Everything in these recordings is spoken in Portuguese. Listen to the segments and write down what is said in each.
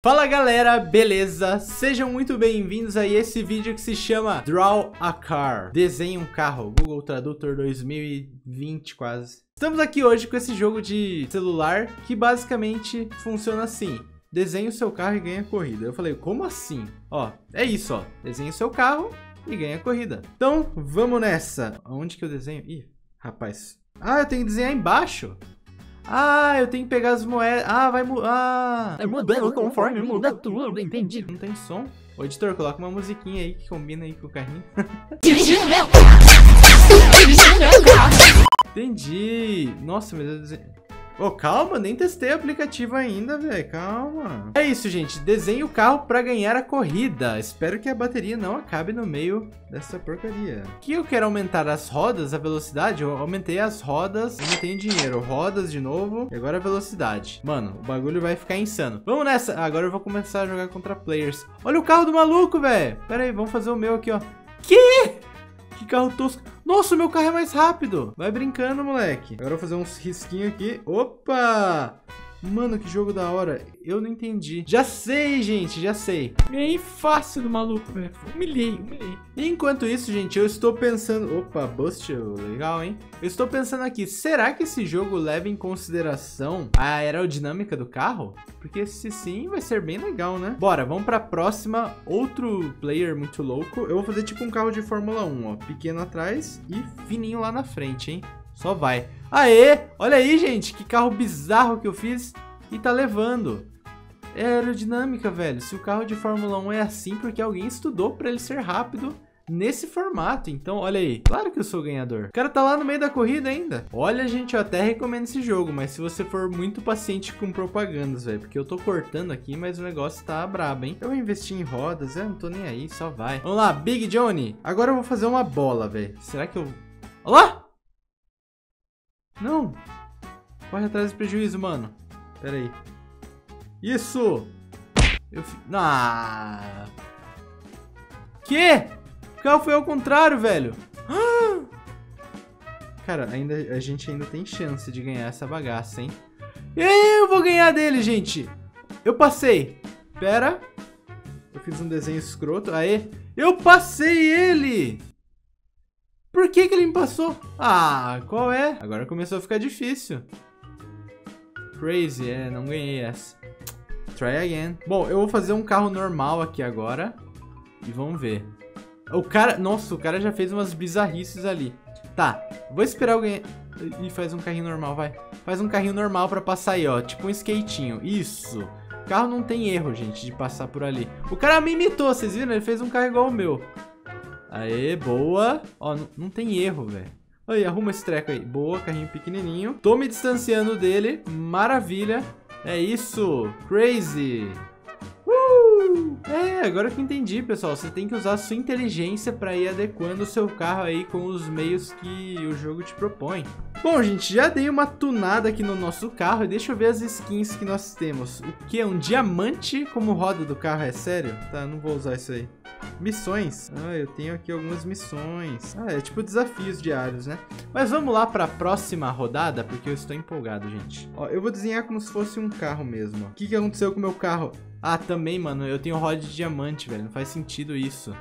Fala galera, beleza? Sejam muito bem-vindos a esse vídeo que se chama Draw a Car, desenhe um carro, Google Tradutor 2020 quase. Estamos aqui hoje com esse jogo de celular que basicamente funciona assim: desenhe o seu carro e ganha corrida. Eu falei, como assim? Ó, é isso, ó, desenhe o seu carro e ganha corrida. Então, vamos nessa. Onde que eu desenho? Ih, rapaz. Ah, eu tenho que desenhar embaixo. Ah, eu tenho que pegar as moedas. Ah, vai mudar. Ah. Mudando conforme muda tudo, entendi. Não tem som? Ô, editor, coloca uma musiquinha aí que combina aí com o carrinho. Entendi. Nossa, mas eu desenho... Ô, calma, nem testei o aplicativo ainda, velho. Calma. É isso, gente. Desenhe o carro pra ganhar a corrida. Espero que a bateria não acabe no meio dessa porcaria. Aqui eu quero aumentar as rodas, a velocidade. Eu aumentei as rodas. Eu não tenho dinheiro. Rodas de novo. E agora a velocidade. Mano, o bagulho vai ficar insano. Vamos nessa. Agora eu vou começar a jogar contra players. Olha o carro do maluco, velho. Pera aí, vamos fazer o meu aqui, ó. Que carro tosco. Nossa, o meu carro é mais rápido. Vai brincando, moleque. Agora eu vou fazer uns risquinhos aqui. Opa! Mano, que jogo da hora. Eu não entendi. Já sei, gente, já sei. Ganhei fácil do maluco, velho. Humilhei. Enquanto isso, gente, eu estou pensando... Opa, bust, legal, hein? Eu estou pensando aqui, será que esse jogo leva em consideração a aerodinâmica do carro? Porque se sim, vai ser bem legal, né? Bora, vamos pra próxima. Outro player muito louco. Eu vou fazer tipo um carro de Fórmula 1, ó. Pequeno atrás e fininho lá na frente, hein? Só vai. Aê! Olha aí, gente, que carro bizarro que eu fiz e tá levando. É aerodinâmica, velho. Se o carro de Fórmula 1 é assim, porque alguém estudou pra ele ser rápido nesse formato. Então, olha aí. Claro que eu sou ganhador. O cara tá lá no meio da corrida ainda. Olha, gente, eu até recomendo esse jogo, mas se você for muito paciente com propagandas, velho, porque eu tô cortando aqui, mas o negócio tá brabo, hein? Eu investi em rodas, eu não tô nem aí, só vai. Vamos lá, Big Johnny. Agora eu vou fazer uma bola, velho. Será que eu... Olha lá! Não! Corre atrás do prejuízo, mano. Pera aí. Isso! Eu fi... Ah! Que? O carro foi ao contrário, velho. Ah! Cara, ainda, a gente ainda tem chance de ganhar essa bagaça, hein? Eu vou ganhar dele, gente! Eu passei! Pera. Eu fiz um desenho escroto. Aê! Eu passei ele! Por que que ele me passou? Ah, qual é? Agora começou a ficar difícil. Crazy, é, não ganhei essa. Try again. Bom, eu vou fazer um carro normal aqui agora. E vamos ver. O cara... Nossa, o cara já fez umas bizarrices ali. Tá, vou esperar alguém... Ih, faz um carrinho normal, vai. Faz um carrinho normal pra passar aí, ó. Tipo um skatinho. Isso. O carro não tem erro, gente, de passar por ali. O cara me imitou, vocês viram? Ele fez um carro igual o meu. Aê, boa. Ó, não tem erro, velho. Aí, arruma esse treco aí. Boa, carrinho pequenininho. Tô me distanciando dele. Maravilha. É isso. Crazy. É, agora que eu entendi, pessoal. Você tem que usar a sua inteligência pra ir adequando o seu carro aí com os meios que o jogo te propõe. Bom, gente, já dei uma tunada aqui no nosso carro. E deixa eu ver as skins que nós temos. O que? Um diamante como roda do carro? É sério? Tá, não vou usar isso aí. Missões. Ah, eu tenho aqui algumas missões. Ah, é tipo desafios diários, né? Mas vamos lá pra próxima rodada, porque eu estou empolgado, gente. Ó, eu vou desenhar como se fosse um carro mesmo. O que aconteceu com o meu carro? Ah, também, mano, eu tenho roda de diamante, velho. Não faz sentido isso.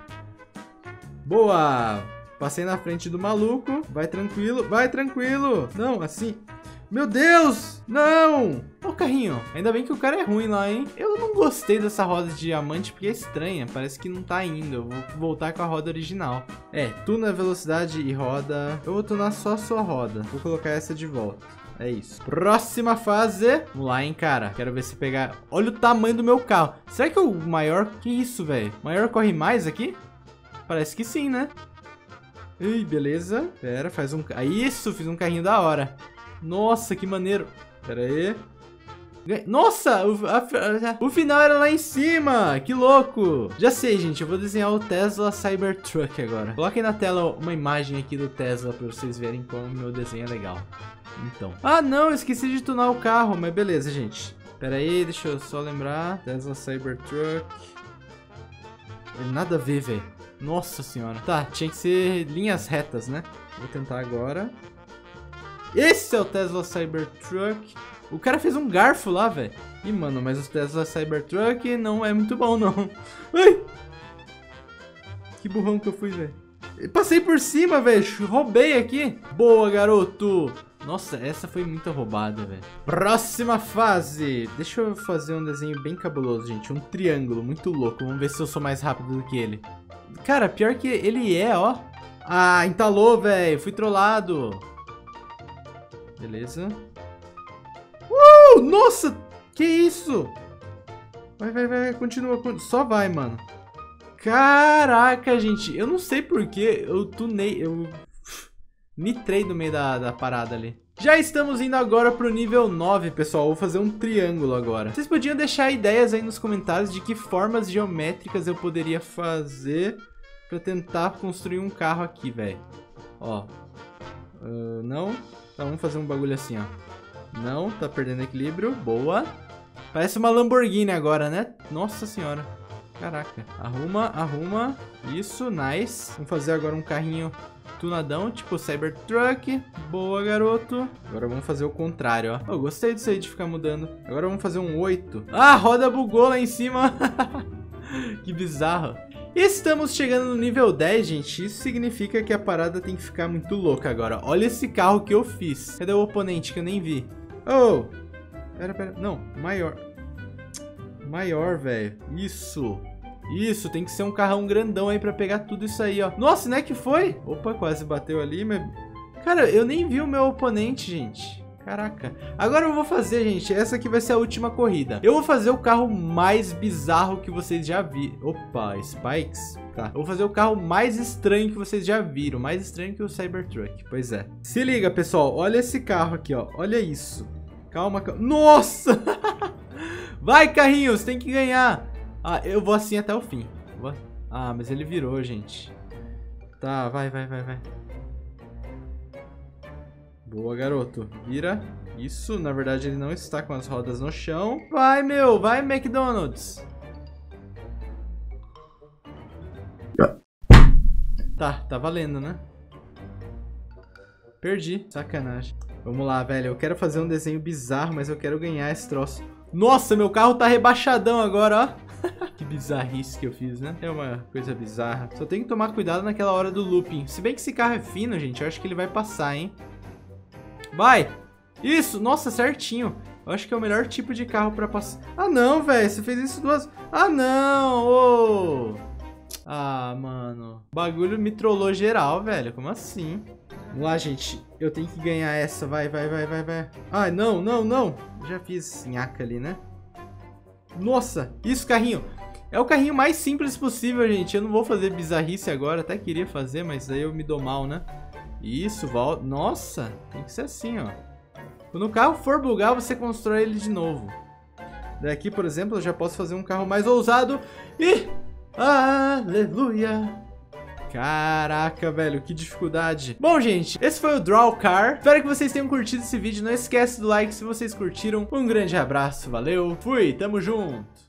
Boa! Passei na frente do maluco. Vai tranquilo, vai tranquilo. Não, assim... Meu Deus! Não! Ó o carrinho. Ainda bem que o cara é ruim lá, hein? Eu não gostei dessa roda de diamante porque é estranha. Parece que não tá indo. Eu vou voltar com a roda original. É, tuna velocidade e roda. Eu vou tunar só a sua roda. Vou colocar essa de volta. É isso. Próxima fase. Vamos lá, hein, cara. Quero ver se pegar... Olha o tamanho do meu carro. Será que o maior... Que isso, velho? O maior corre mais aqui? Parece que sim, né? Ih, beleza. Pera, faz um... Isso, fiz um carrinho da hora. Nossa, que maneiro. Pera aí. Nossa, o final era lá em cima. Que louco. Já sei, gente. Eu vou desenhar o Tesla Cybertruck agora. Coloquem na tela uma imagem aqui do Tesla pra vocês verem como meu desenho é legal. Então. Ah, não. Esqueci de tunar o carro. Mas beleza, gente. Pera aí. Deixa eu só lembrar. Tesla Cybertruck. Nada a ver, velho. Nossa senhora. Tá, tinha que ser linhas retas, né? Vou tentar agora. Esse é o Tesla Cybertruck. O cara fez um garfo lá, velho. Ih, mano, mas o Tesla Cybertruck não é muito bom, não. Ai! Que burrão que eu fui, velho. Passei por cima, velho. Roubei aqui. Boa, garoto. Nossa, essa foi muito roubada, velho. Próxima fase. Deixa eu fazer um desenho bem cabuloso, gente. Um triângulo muito louco. Vamos ver se eu sou mais rápido do que ele. Cara, pior que ele é, ó. Ah, entalou, velho. Fui trollado. Beleza. Nossa! Que isso? Vai, vai, vai. Continua. Só vai, mano. Caraca, gente. Eu não sei porque eu tunei... Eu nitrei no meio da parada ali. Já estamos indo agora pro nível 9, pessoal. Vou fazer um triângulo agora. Vocês podiam deixar ideias aí nos comentários de que formas geométricas eu poderia fazer pra tentar construir um carro aqui, velho. Ó. Não. Tá, vamos fazer um bagulho assim, ó. Não, tá perdendo equilíbrio. Boa. Parece uma Lamborghini agora, né? Nossa senhora. Caraca. Arruma, arruma. Isso, nice. Vamos fazer agora um carrinho tunadão, tipo Cybertruck. Boa, garoto. Agora vamos fazer o contrário, ó. Eu gostei disso aí de ficar mudando. Agora vamos fazer um 8. Ah, a roda bugou lá em cima. Que bizarro. Estamos chegando no nível 10, gente. Isso significa que a parada tem que ficar muito louca agora. Olha esse carro que eu fiz. Cadê o oponente que eu nem vi? Oh! Pera, pera. Não, maior. Maior, velho. Isso. Isso, tem que ser um carrão grandão aí pra pegar tudo isso aí, ó. Nossa, né que foi? Opa, quase bateu ali. Mas... Cara, eu nem vi o meu oponente, gente. Caraca. Agora eu vou fazer, gente, essa aqui vai ser a última corrida. Eu vou fazer o carro mais bizarro que vocês já viram. Opa, Spikes. Tá. Eu vou fazer o carro mais estranho que vocês já viram. Mais estranho que o Cybertruck. Pois é. Se liga, pessoal. Olha esse carro aqui, ó. Olha isso. Calma, calma. Nossa! Vai, carrinhos. Tem que ganhar. Ah, eu vou assim até o fim. Ah, mas ele virou, gente. Tá, vai, vai, vai, vai. Boa, garoto. Vira. Isso, na verdade, ele não está com as rodas no chão. Vai, meu. Vai, McDonald's. Tá, tá valendo, né? Perdi. Sacanagem. Vamos lá, velho. Eu quero fazer um desenho bizarro, mas eu quero ganhar esse troço. Nossa, meu carro tá rebaixadão agora, ó. Que bizarrice que eu fiz, né? É uma coisa bizarra. Só tem que tomar cuidado naquela hora do looping. Se bem que esse carro é fino, gente, eu acho que ele vai passar, hein? Vai! Isso! Nossa, certinho! Eu acho que é o melhor tipo de carro pra passar... Ah, não, velho! Você fez isso duas... Ah, não! Oh. Ah, mano... O bagulho me trollou geral, velho. Como assim? Vamos lá, gente. Eu tenho que ganhar essa. Vai, vai, vai, vai, vai. Ah, não, não, não! Já fiz nhaca ali, né? Nossa! Isso, carrinho! É o carrinho mais simples possível, gente. Eu não vou fazer bizarrice agora. Até queria fazer, mas daí eu me dou mal, né? Isso, volta. Nossa, tem que ser assim, ó. Quando o carro for bugar, você constrói ele de novo. Daqui, por exemplo, eu já posso fazer um carro mais ousado. E... Aleluia! Caraca, velho, que dificuldade. Bom, gente, esse foi o Draw a Car. Espero que vocês tenham curtido esse vídeo. Não esquece do like se vocês curtiram. Um grande abraço, valeu. Fui, tamo junto.